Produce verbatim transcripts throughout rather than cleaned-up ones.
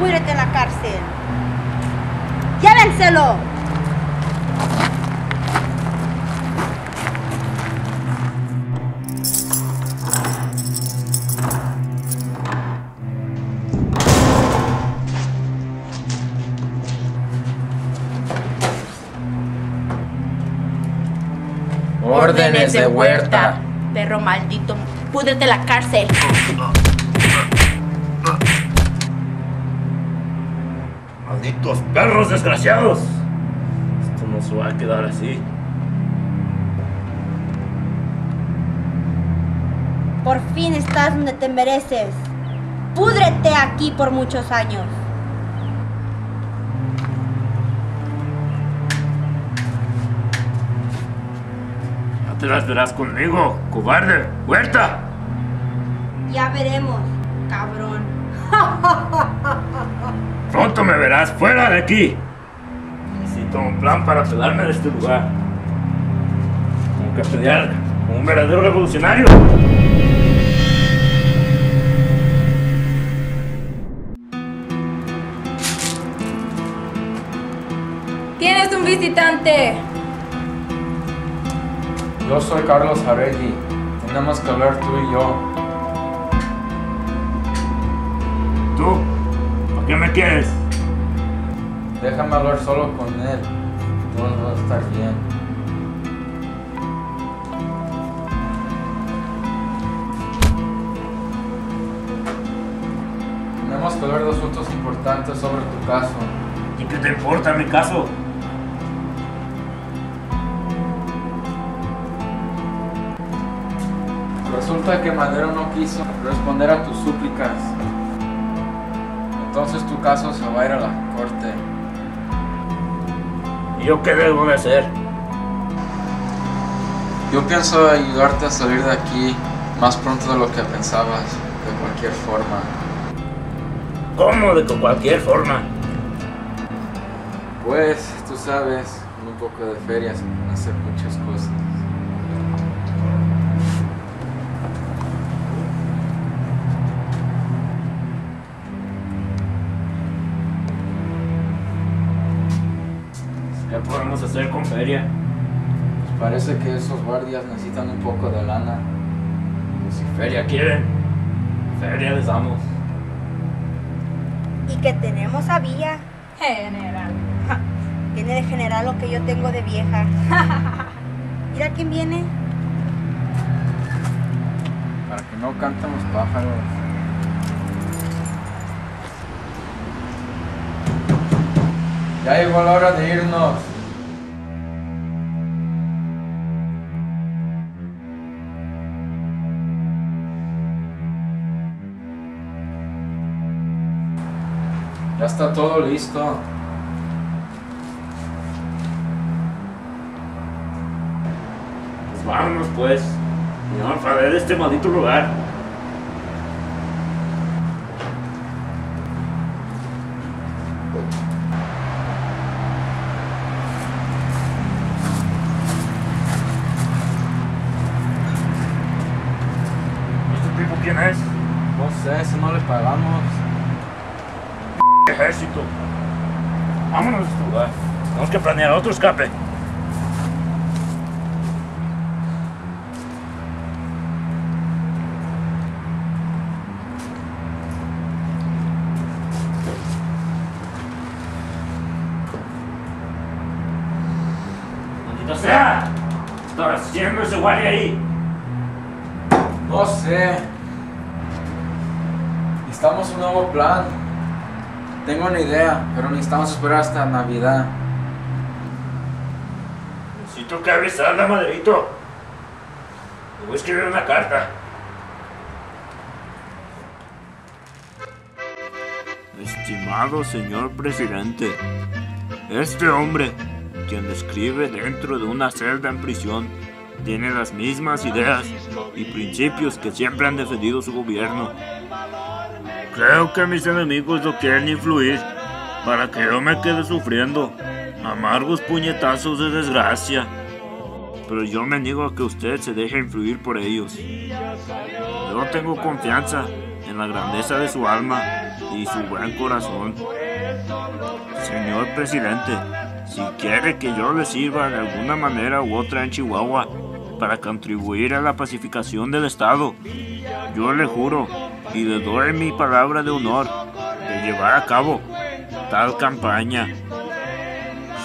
Cuídate en la cárcel. ¡Llévenselo! ¡Órdenes de Huerta! Perro maldito, púdrete en la cárcel. ¡Malditos perros desgraciados! Esto no se va a quedar así. Por fin estás donde te mereces. ¡Púdrete aquí por muchos años! No te las verás conmigo, cobarde. ¡Huerta! Ya veremos, cabrón. Pronto me verás fuera de aquí. Necesito un plan para pelarme de este lugar. Tengo que pelear como un verdadero revolucionario. ¡Tienes un visitante! Yo soy Carlos Jáuregui. Tenemos que hablar tú y yo. ¿Tú? ¿Qué me quieres? Déjame hablar solo con él. Todo va a estar bien. Tenemos que hablar de asuntos importantes sobre tu caso. ¿Y qué te importa mi caso? Resulta que Madero no quiso responder a tus súplicas. Entonces tu caso se va a ir a la corte. ¿Y yo qué debo de hacer? Yo pienso ayudarte a salir de aquí más pronto de lo que pensabas, de cualquier forma. ¿Cómo de cualquier forma? Pues, tú sabes, un poco de ferias, hacer muchas cosas. ¿Qué podemos hacer con feria? Pues parece que esos guardias necesitan un poco de lana. Pues si feria quieren, feria les damos. Y que tenemos a Villa. General. Ja, viene de general lo que yo tengo de vieja. Mira quién viene. Para que no canten los pájaros. Ya llegó la hora de irnos. Ya está todo listo. Pues vámonos pues. No, para ver este maldito lugar. ¿Quién es? No sé, si no le pagamos. Ejército. Vámonos a este lugar. Tenemos que planear otro escape. ¡Maldito sea! Estaba haciendo ese guardia ahí. No sé. Necesitamos un nuevo plan. Tengo una idea, pero necesitamos esperar hasta Navidad. Necesito que avisarle a Maderito. Le voy a escribir una carta. Estimado señor presidente, este hombre, quien describe dentro de una celda en prisión, tiene las mismas ideas y principios que siempre han defendido su gobierno. Creo que mis enemigos lo quieren influir para que yo me quede sufriendo amargos puñetazos de desgracia. Pero yo me niego a que usted se deje influir por ellos. Yo tengo confianza en la grandeza de su alma y su buen corazón. Señor presidente, si quiere que yo le sirva de alguna manera u otra en Chihuahua para contribuir a la pacificación del estado, yo le juro y le doy mi palabra de honor de llevar a cabo tal campaña.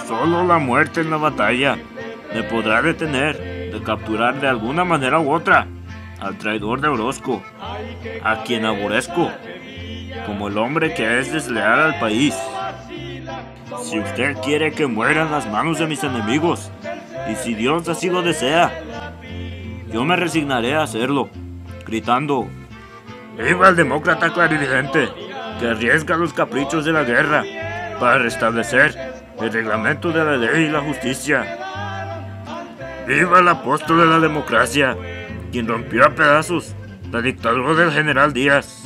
Solo la muerte en la batalla me podrá detener de capturar de alguna manera u otra al traidor de Orozco, a quien aborrezco como el hombre que es desleal al país. Si usted quiere que muera en las manos de mis enemigos, y si Dios así lo desea, yo me resignaré a hacerlo, gritando: ¡Viva el demócrata clarividente que arriesga los caprichos de la guerra para restablecer el reglamento de la ley y la justicia! ¡Viva el apóstol de la democracia, quien rompió a pedazos la dictadura del general Díaz!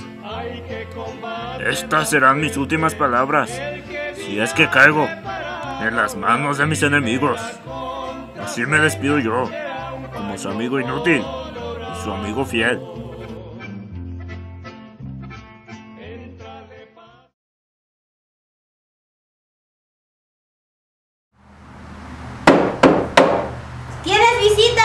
Estas serán mis últimas palabras, si es que caigo en las manos de mis enemigos. Así me despido yo, como su amigo inútil y su amigo fiel. ¡Tienes visita!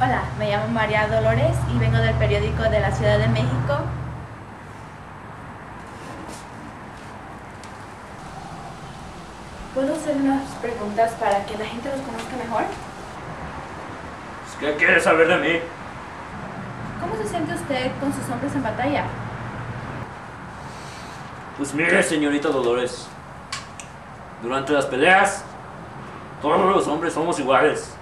Hola, me llamo María Dolores y vengo del periódico de la Ciudad de México. ¿Puedo hacer unas preguntas para que la gente los conozca mejor? ¿Qué quieres saber de mí? ¿Cómo se siente usted con sus hombres en batalla? Pues mire, señorita Dolores, durante las peleas, todos los hombres somos iguales.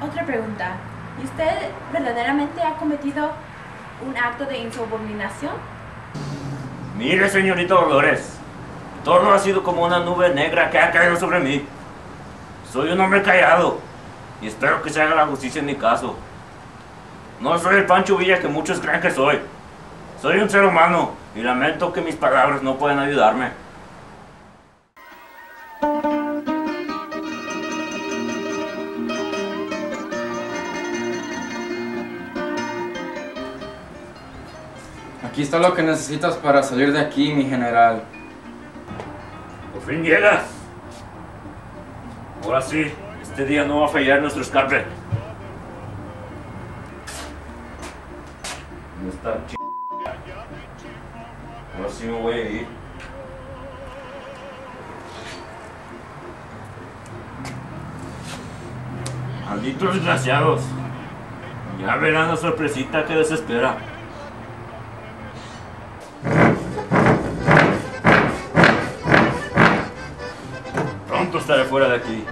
Otra pregunta, ¿y usted verdaderamente ha cometido un acto de insubordinación? Mire, señorita Dolores, todo ha sido como una nube negra que ha caído sobre mí. Soy un hombre callado y espero que se haga la justicia en mi caso. No soy el Pancho Villa que muchos creen que soy. Soy un ser humano y lamento que mis palabras no pueden ayudarme. Aquí está lo que necesitas para salir de aquí, mi general. ¡Por fin llegas! Ahora sí, este día no va a fallar nuestro escape. No está ch... Ahora sí me voy a ir. Malditos desgraciados. Ya verán la sorpresita que les espera. Estaré fuera de aquí.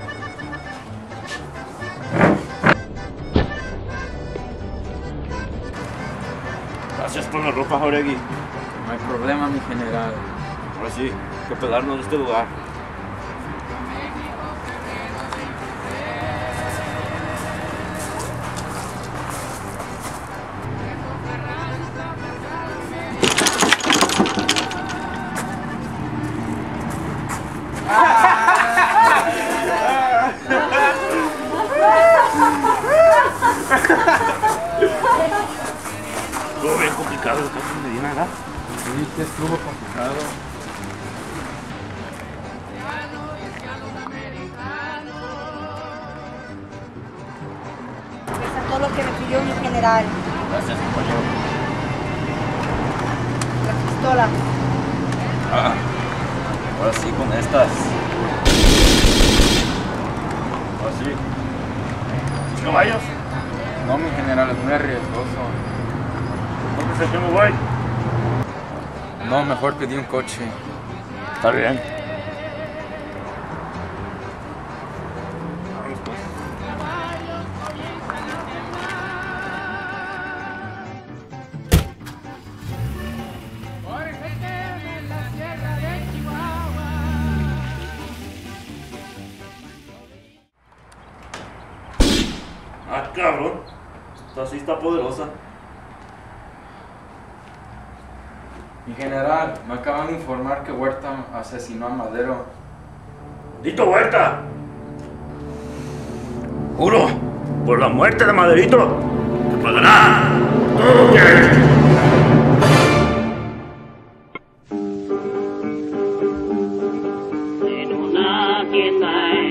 Gracias por la ropa, Jáuregui. No hay problema, mi general. Ahora sí, hay que pelarnos de este lugar. Estuvo bien complicado el caso de Medina, ¿verdad? Sí, que estuvo complicado. Es a todo lo que me pidió mi general. Gracias, compañero. La pistola. Ah, ahora sí con estas. Ahora sí. ¿Los caballos? No, mi general, es muy arriesgoso. ¿Dónde se que me voy? No, mejor pedí un coche. Está bien. Vamos pues. Ah, cabrón. Esta sí está poderosa. Mi general, me acaban de informar que Huerta asesinó a Madero. ¡Dito Huerta! ¡Juro por la muerte de Maderito pagará todo lo que ha hecho. En una pieza